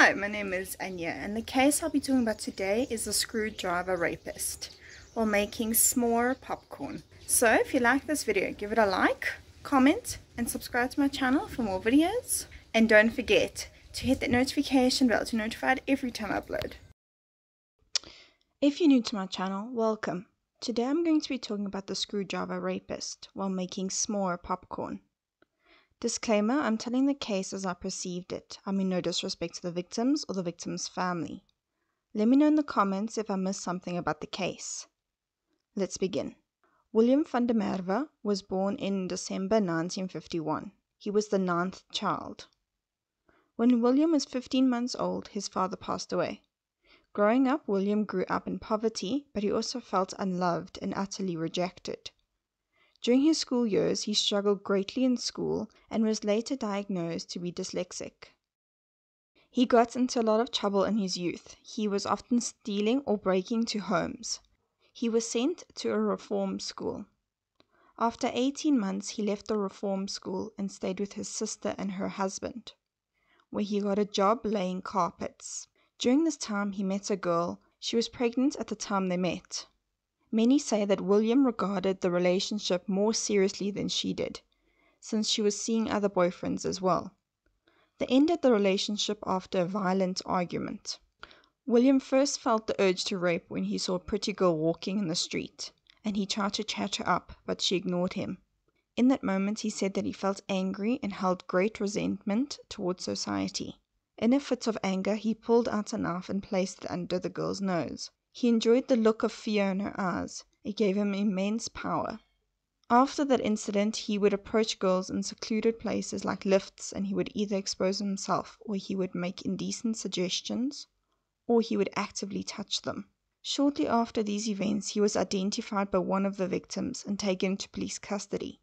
Hi, my name is Anya, and the case I'll be talking about today is the Screwdriver Rapist, or making s'more popcorn. So if you like this video, give it a like, comment, and subscribe to my channel for more videos. And don't forget to hit that notification bell to be notified every time I upload. If you're new to my channel, welcome. Today I'm going to be talking about the Screwdriver Rapist while making s'more popcorn. Disclaimer, I'm telling the case as I perceived it. I mean no disrespect to the victims or the victim's family. Let me know in the comments if I missed something about the case. Let's begin. William van der Merwe was born in December 1951. He was the 9th child. When William was 15 months old, his father passed away. Growing up, William grew up in poverty, but he also felt unloved and utterly rejected. During his school years, he struggled greatly in school and was later diagnosed to be dyslexic. He got into a lot of trouble in his youth. He was often stealing or breaking into homes. He was sent to a reform school. After 18 months, he left the reform school and stayed with his sister and her husband, where he got a job laying carpets. During this time, he met a girl. She was pregnant at the time they met. Many say that William regarded the relationship more seriously than she did, since she was seeing other boyfriends as well. They ended the relationship after a violent argument. William first felt the urge to rape when he saw a pretty girl walking in the street, and he tried to chat her up, but she ignored him. In that moment, he said that he felt angry and held great resentment towards society. In a fit of anger, he pulled out a knife and placed it under the girl's nose. He enjoyed the look of fear in her eyes. It gave him immense power. After that incident, he would approach girls in secluded places like lifts, and he would either expose himself, or he would make indecent suggestions, or he would actively touch them. Shortly after these events, he was identified by one of the victims and taken into police custody.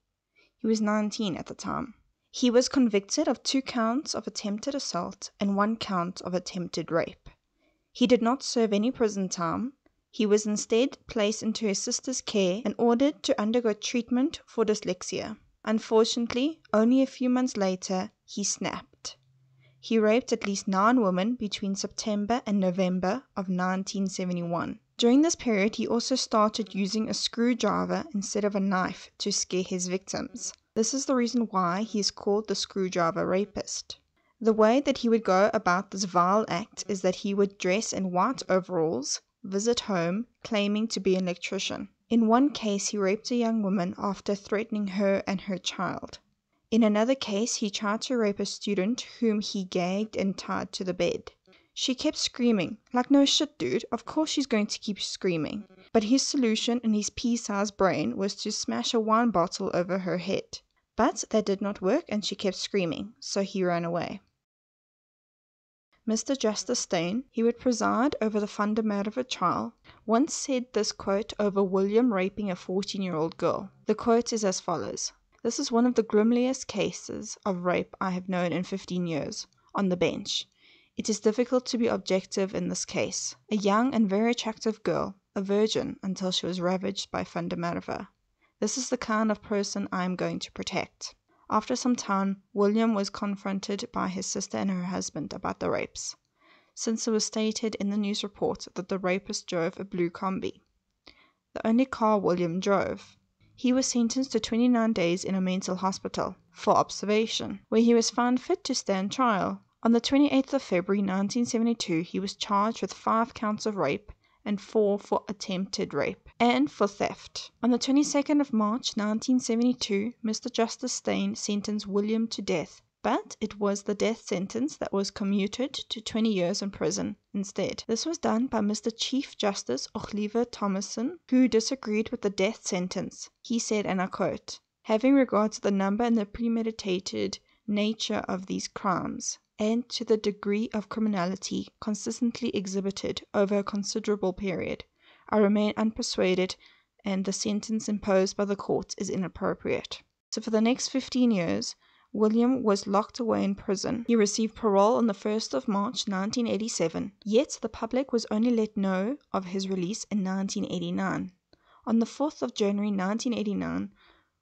He was 19 at the time. He was convicted of 2 counts of attempted assault and 1 count of attempted rape. He did not serve any prison time. He was instead placed into his sister's care and ordered to undergo treatment for dyslexia. Unfortunately, only a few months later, he snapped. He raped at least 9 women between September and November of 1971. During this period, he also started using a screwdriver instead of a knife to scare his victims. This is the reason why he is called the Screwdriver Rapist. The way that he would go about this vile act is that he would dress in white overalls, visit home, claiming to be an electrician. In one case, he raped a young woman after threatening her and her child. In another case, he tried to rape a student whom he gagged and tied to the bed. She kept screaming, like, no shit, dude, of course she's going to keep screaming. But his solution in his pea-sized brain was to smash a wine bottle over her head. But that did not work and she kept screaming, so he ran away. Mr. Justice Steyn, he would preside over the Fundamareva trial, once said this quote over William raping a 14-year-old girl. The quote is as follows: "This is one of the grimliest cases of rape I have known in 15 years, on the bench. It is difficult to be objective in this case. A young and very attractive girl, a virgin until she was ravaged by Fundamareva. This is the kind of person I am going to protect." After some time, William was confronted by his sister and her husband about the rapes, since it was stated in the news report that the rapist drove a blue combi, the only car William drove. He was sentenced to 29 days in a mental hospital for observation, where he was found fit to stand trial. On the 28th of February 1972, he was charged with 5 counts of rape and 4 for attempted rape, and for theft. On the 22nd of March 1972, Mr. Justice Steyn sentenced William to death, but it was the death sentence that was commuted to 20 years in prison instead. This was done by Mr. Chief Justice Ochlerva Thomason, who disagreed with the death sentence. He said, and I quote, "Having regard to the number and the premeditated nature of these crimes, and to the degree of criminality consistently exhibited over a considerable period, I remain unpersuaded, and the sentence imposed by the court is inappropriate." So for the next 15 years, William was locked away in prison. He received parole on the 1st of March 1987, yet the public was only let know of his release in 1989. On the 4th of January 1989,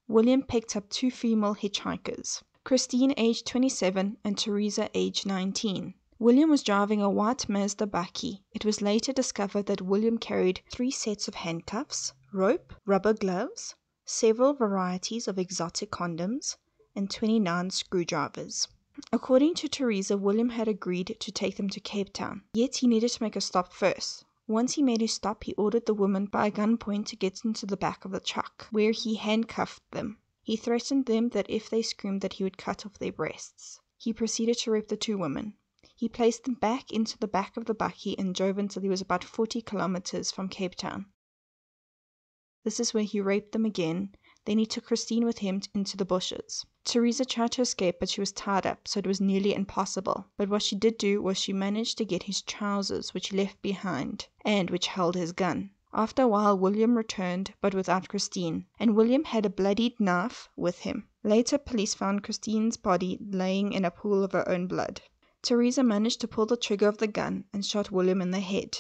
William picked up 2 female hitchhikers, Christine aged 27 and Teresa aged 19. William was driving a white Mazda buggy. It was later discovered that William carried 3 sets of handcuffs, rope, rubber gloves, several varieties of exotic condoms, and 29 screwdrivers. According to Teresa, William had agreed to take them to Cape Town, yet he needed to make a stop first. Once he made his stop, he ordered the women by gunpoint to get into the back of the truck, where he handcuffed them. He threatened them that if they screamed that he would cut off their breasts. He proceeded to rape the 2 women. He placed them back into the back of the buggy and drove until he was about 40 kilometers from Cape Town. This is where he raped them again. Then he took Christine with him into the bushes. Teresa tried to escape, but she was tied up, so it was nearly impossible. But what she did do was she managed to get his trousers, which he left behind, and which held his gun. After a while, William returned, but without Christine, and William had a bloodied knife with him. Later, police found Christine's body laying in a pool of her own blood. Teresa managed to pull the trigger of the gun and shot William in the head,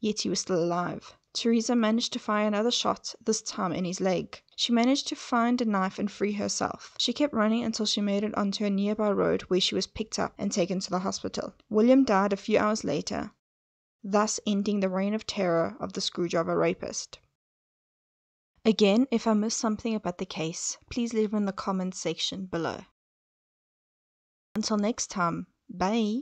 yet he was still alive. Teresa managed to fire another shot, this time in his leg. She managed to find a knife and free herself. She kept running until she made it onto a nearby road, where she was picked up and taken to the hospital. William died a few hours later, thus ending the reign of terror of the Screwdriver Rapist. Again, if I missed something about the case, please leave it in the comments section below. Until next time, bye!